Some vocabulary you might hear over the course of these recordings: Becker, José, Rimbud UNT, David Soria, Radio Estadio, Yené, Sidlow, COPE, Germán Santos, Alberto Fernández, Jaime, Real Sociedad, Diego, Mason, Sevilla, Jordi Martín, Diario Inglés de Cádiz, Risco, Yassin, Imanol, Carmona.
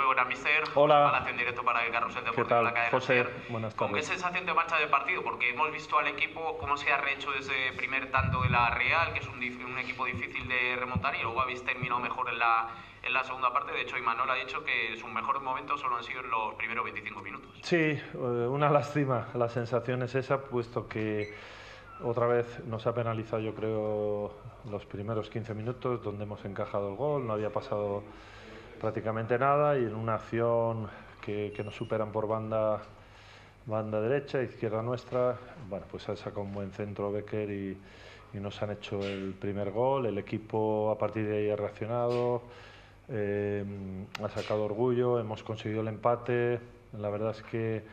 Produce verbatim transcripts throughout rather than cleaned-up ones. Muy buenas, mister. Hola. En directo para el carrusel deportivo. ¿Qué tal, la cadena, José? Buenas tardes. ¿Con qué sensación de marcha de partido? Porque hemos visto al equipo cómo se ha rehecho desde el primer tanto de la Real, que es un, un equipo difícil de remontar, y luego habéis terminado mejor en la, en la segunda parte. De hecho, Imanol ha dicho que sus mejores momentos solo han sido en los primeros veinticinco minutos. Sí, una lástima. La sensación es esa, puesto que otra vez nos ha penalizado, yo creo, los primeros quince minutos, donde hemos encajado el gol, no había pasado prácticamente nada, y en una acción que, que nos superan por banda banda derecha, izquierda nuestra, bueno, pues ha sacado un buen centro Becker y, y nos han hecho el primer gol. El equipo a partir de ahí ha reaccionado, eh, ha sacado orgullo, hemos conseguido el empate. La verdad es que,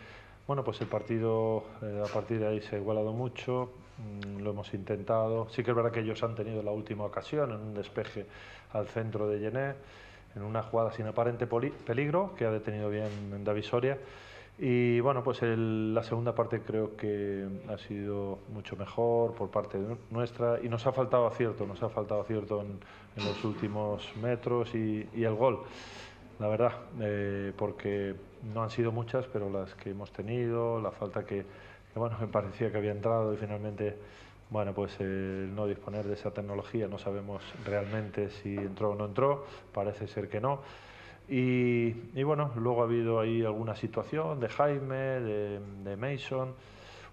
bueno, pues el partido eh, a partir de ahí se ha igualado mucho, mm, lo hemos intentado. Sí que es verdad que ellos han tenido la última ocasión en un despeje al centro de Yené, en una jugada sin aparente peligro, que ha detenido bien David Soria. Y bueno, pues el, la segunda parte creo que ha sido mucho mejor por parte nuestra, y nos ha faltado acierto, nos ha faltado acierto en, en los últimos metros y, y el gol, la verdad, eh, porque no han sido muchas, pero las que hemos tenido, la falta que, que bueno, me parecía que había entrado y finalmente, bueno, pues el eh, no disponer de esa tecnología, no sabemos realmente si entró o no entró, parece ser que no. Y, y bueno, luego ha habido ahí alguna situación de Jaime, de, de Mason,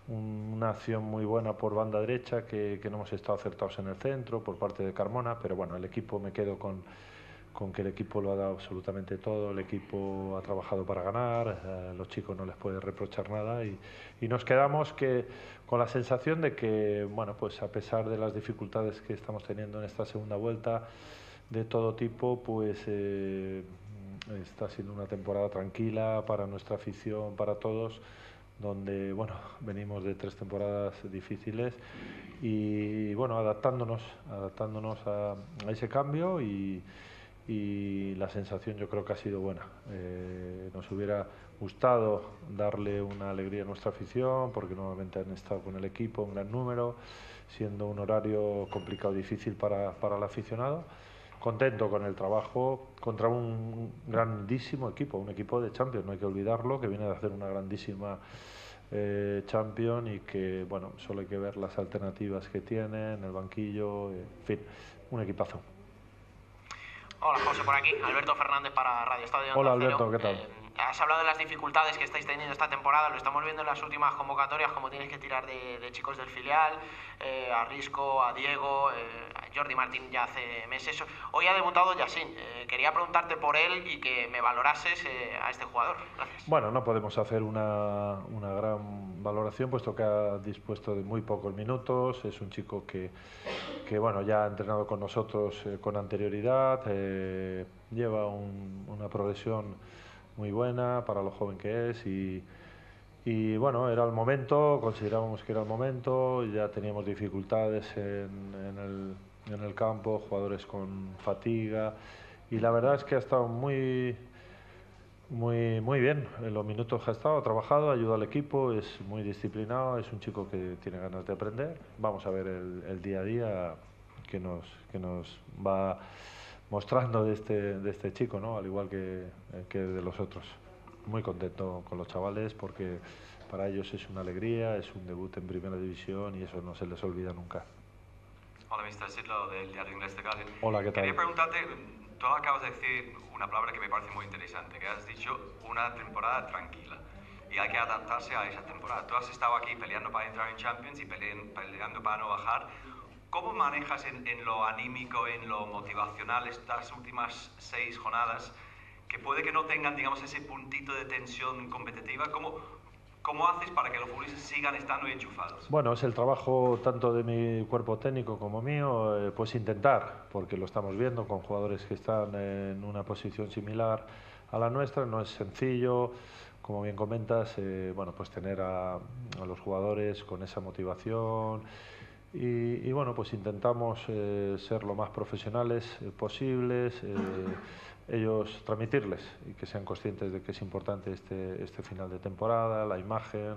un, una acción muy buena por banda derecha que, que no hemos estado acertados en el centro, por parte de Carmona, pero bueno, el equipo, me quedo con, con que el equipo lo ha dado absolutamente todo, el equipo ha trabajado para ganar, eh, los chicos no les puede reprochar nada, y, y nos quedamos que, con la sensación de que, bueno, pues a pesar de las dificultades que estamos teniendo en esta segunda vuelta, de todo tipo, pues eh, está siendo una temporada tranquila para nuestra afición, para todos, donde, bueno, venimos de tres temporadas difíciles y, bueno, adaptándonos, adaptándonos a, a ese cambio y... y la sensación yo creo que ha sido buena. Eh, nos hubiera gustado darle una alegría a nuestra afición, porque nuevamente han estado con el equipo en gran número, siendo un horario complicado, difícil para, para el aficionado. Contento con el trabajo contra un grandísimo equipo, un equipo de Champions, no hay que olvidarlo, que viene de hacer una grandísima eh, Champions, y que, bueno, solo hay que ver las alternativas que tiene en el banquillo, eh, en fin, un equipazo. Hola, José, por aquí. Alberto Fernández para Radio Estadio. Hola, Alberto, ¿qué tal? Eh, has hablado de las dificultades que estáis teniendo esta temporada, lo estamos viendo en las últimas convocatorias, como tienes que tirar de, de chicos del filial, eh, a Risco, a Diego, eh, a Jordi Martín ya hace meses. Hoy ha debutado Yassin. Eh, quería preguntarte por él y que me valorases eh, a este jugador. Gracias. Bueno, no podemos hacer una, una gran valoración, puesto que ha dispuesto de muy pocos minutos. Es un chico que, que bueno, ya ha entrenado con nosotros eh, con anterioridad, eh, lleva un, una progresión muy buena para lo joven que es, y, y bueno, era el momento, considerábamos que era el momento, ya teníamos dificultades en, en, el, en el campo, jugadores con fatiga, y la verdad es que ha estado muy... Muy, muy bien, en los minutos que ha estado, ha trabajado, ayuda al equipo, es muy disciplinado, es un chico que tiene ganas de aprender. Vamos a ver el, el día a día que nos, que nos va mostrando de este, de este chico, ¿no? Al igual que, que de los otros. Muy contento con los chavales, porque para ellos es una alegría, es un debut en primera división y eso no se les olvida nunca. Hola, mister Sidlow, del Diario Inglés de Cádiz. Hola, ¿qué tal? Quería preguntarte, tú acabas de decir una palabra que me parece muy interesante, que has dicho una temporada tranquila, y hay que adaptarse a esa temporada. Tú has estado aquí peleando para entrar en Champions y peleando, peleando para no bajar. ¿Cómo manejas en, en lo anímico, en lo motivacional estas últimas seis jornadas, que puede que no tengan, digamos, ese puntito de tensión competitiva? ¿Cómo, ¿Cómo haces para que los futbolistas sigan estando enchufados? Bueno, es el trabajo tanto de mi cuerpo técnico como mío, eh, pues intentar, porque lo estamos viendo con jugadores que están en una posición similar a la nuestra, no es sencillo, como bien comentas, eh, bueno, pues tener a, a los jugadores con esa motivación y, y bueno, pues intentamos eh, ser lo más profesionales eh, posibles, eh, ellos transmitirles y que sean conscientes de que es importante este, este final de temporada, la imagen,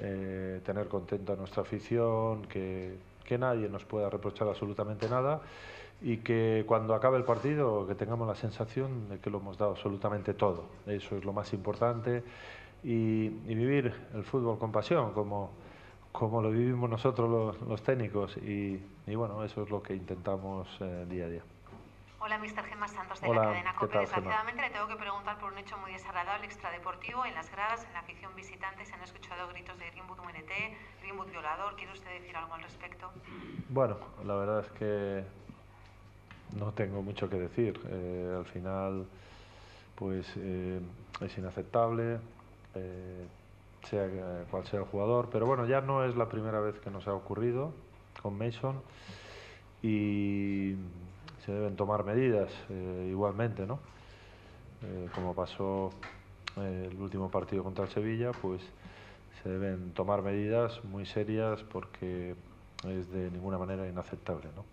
eh, tener contento a nuestra afición, que, que nadie nos pueda reprochar absolutamente nada, y que cuando acabe el partido que tengamos la sensación de que lo hemos dado absolutamente todo. Eso es lo más importante y, y vivir el fútbol con pasión, como, como lo vivimos nosotros los, los técnicos y, y bueno, eso es lo que intentamos eh, día a día. Hola, mister Germán Santos de Hola, la cadena COPE. Desgraciadamente le tengo que preguntar por un hecho muy desagradable extradeportivo. En las gradas, en la afición visitante, se han escuchado gritos de Rimbud U N T, Rimbud violador. ¿Quiere usted decir algo al respecto? Bueno, la verdad es que no tengo mucho que decir. Eh, al final, pues eh, es inaceptable, eh, sea cual sea el jugador. Pero bueno, ya no es la primera vez que nos ha ocurrido con Mason y se deben tomar medidas eh, igualmente, ¿no? Eh, como pasó eh, el último partido contra el Sevilla, pues se deben tomar medidas muy serias porque es de ninguna manera inaceptable, ¿no?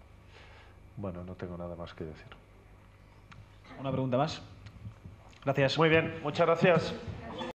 Bueno, no tengo nada más que decir. ¿Una pregunta más? Gracias. Muy bien, muchas gracias.